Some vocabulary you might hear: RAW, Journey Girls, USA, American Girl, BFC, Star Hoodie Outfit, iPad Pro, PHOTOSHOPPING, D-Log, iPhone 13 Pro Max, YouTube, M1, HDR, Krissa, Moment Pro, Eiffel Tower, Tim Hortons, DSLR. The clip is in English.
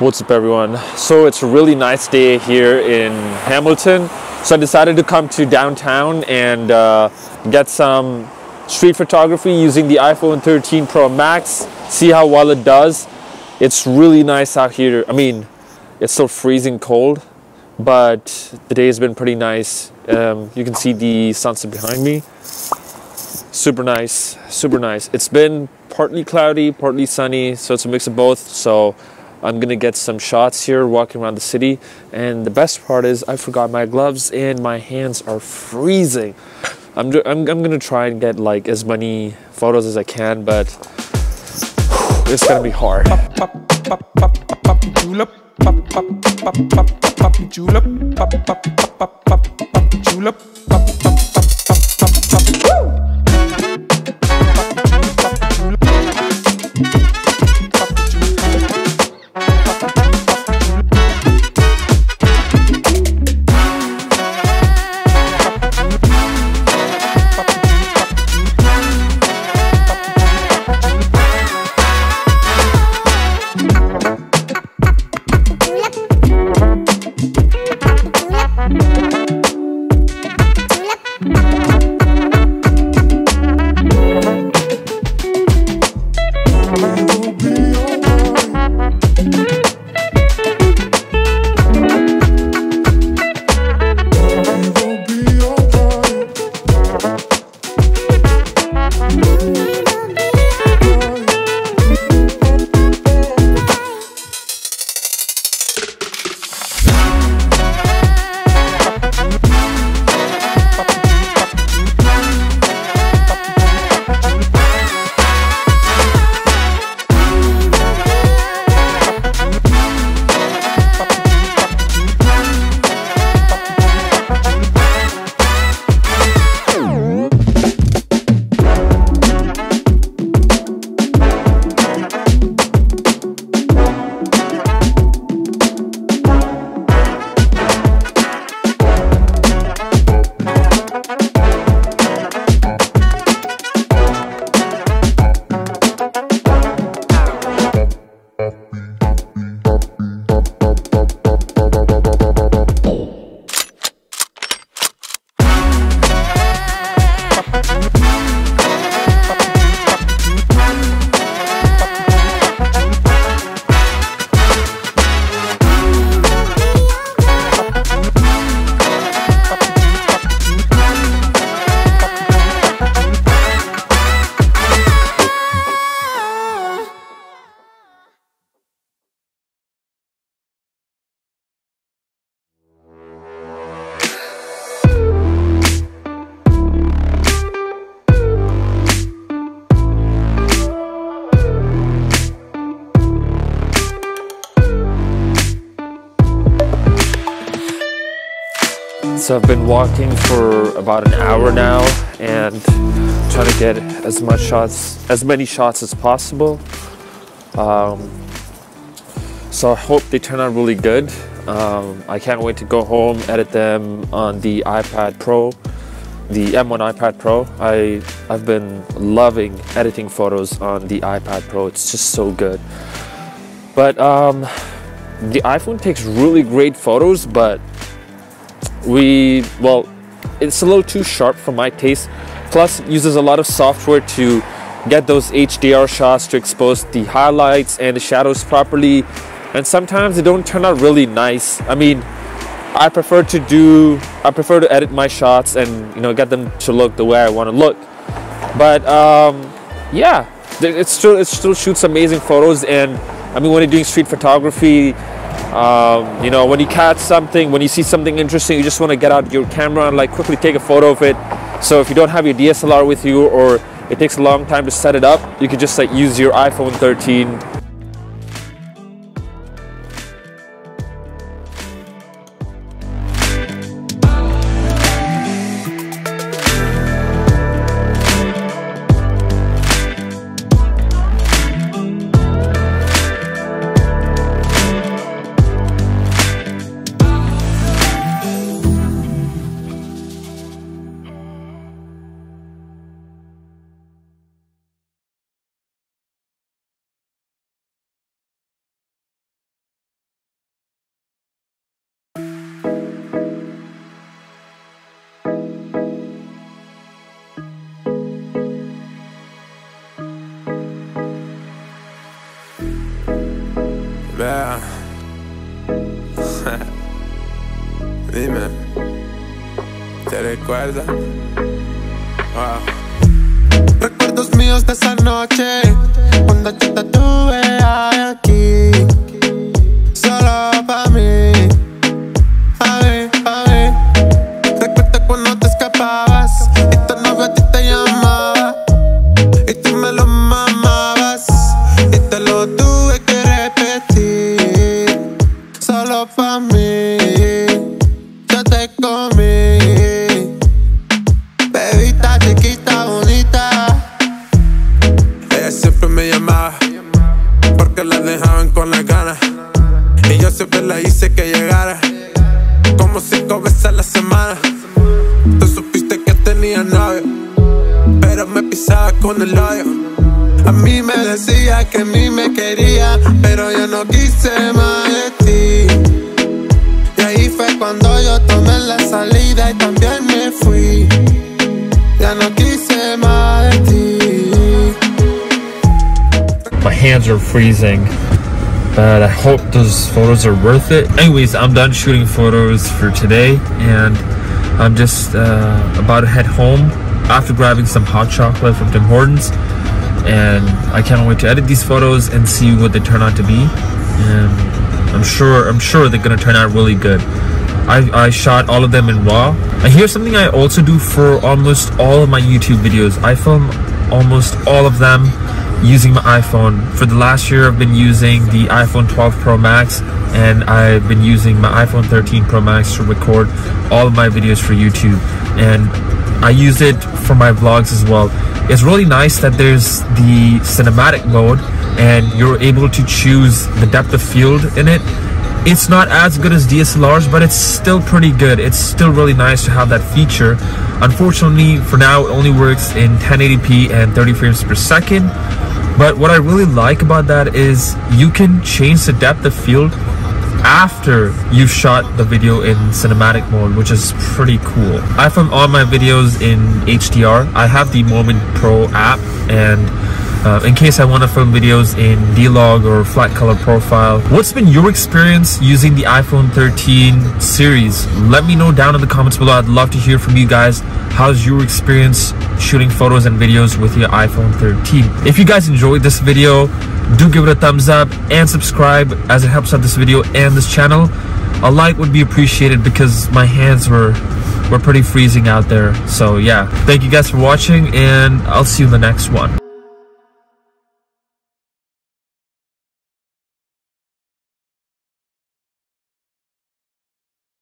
What's up, everyone? So it's a really nice day here in Hamilton. So I decided to come to downtown and get some street photography using the iPhone 13 Pro Max. See how well it does. It's really nice out here. I mean, it's still freezing cold, but the day has been pretty nice. You can see the sunset behind me. Super nice, super nice. It's been partly cloudy, partly sunny, so it's a mix of both. So I'm gonna get some shots here walking around the city, and the best part is I forgot my gloves and my hands are freezing. I'm gonna try and get like as many photos as I can, but it's gonna be hard. So I've been walking for about an hour now and trying to get as many shots as possible. So I hope they turn out really good. I can't wait to go home, edit them on the iPad Pro, the M1 iPad Pro. I've been loving editing photos on the iPad Pro. It's just so good. But the iPhone takes really great photos, but it's a little too sharp for my taste. Plus, it uses a lot of software to get those HDR shots to expose the highlights and the shadows properly, and sometimes they don't turn out really nice. I mean, I prefer to edit my shots and, you know, get them to look the way I want to look. But yeah, it still shoots amazing photos. And I mean, when you're doing street photography, you know, when you catch something, when you see something interesting, you just want to get out your camera and like quickly take a photo of it. So if you don't have your DSLR with you, or it takes a long time to set it up, you could just like use your iPhone 13. bah. Dime, ¿te recuerdas? Wow. Recuerdos míos de esa noche, cuando yo te tuve aquí, solo pa' mí. A ver, a ver. Recuerdo cuando te escapabas y tu novio a ti te llamaba, y tú me lo mamabas, y te lo tuve que repetir, solo pa' mí. Yo te comí, bebita chiquita bonita. Ella siempre me llamaba porque la dejaban con las ganas, y yo siempre la hice que llegara como 5 veces a la semana. Tú supiste que tenía novio, pero me pisaba con el odio. A mí me decía que a mí me quería, pero yo no quise más de ti. Y ahí fue cuando yo tomé la salida y también me fui. Ya no quise más de ti. My hands are freezing, but I hope those photos are worth it. Anyways, I'm done shooting photos for today, and I'm just about to head home after grabbing some hot chocolate from Tim Hortons. And I can't wait to edit these photos and see what they turn out to be. And I'm sure they're gonna turn out really good. I shot all of them in RAW. And here's something I also do for almost all of my YouTube videos. I film almost all of them using my iPhone. For the last year I've been using the iPhone 12 Pro Max, and I've been using my iPhone 13 Pro Max to record all of my videos for YouTube, and I use it for my vlogs as well. It's really nice that there's the cinematic mode and you're able to choose the depth of field in it. It's not as good as DSLRs, but it's still pretty good. It's still really nice to have that feature. Unfortunately for now it only works in 1080p and 30 frames per second. But what I really like about that is you can change the depth of field after you've shot the video in cinematic mode, which is pretty cool. I film all my videos in HDR. I have the Moment Pro app, and in case I want to film videos in D-Log or flat color profile. What's been your experience using the iPhone 13 series? Let me know down in the comments below. I'd love to hear from you guys. How's your experience shooting photos and videos with your iPhone 13? If you guys enjoyed this video, do give it a thumbs up and subscribe, as it helps out this video and this channel. A like would be appreciated because my hands were pretty freezing out there. So yeah, thank you guys for watching, and I'll see you in the next one.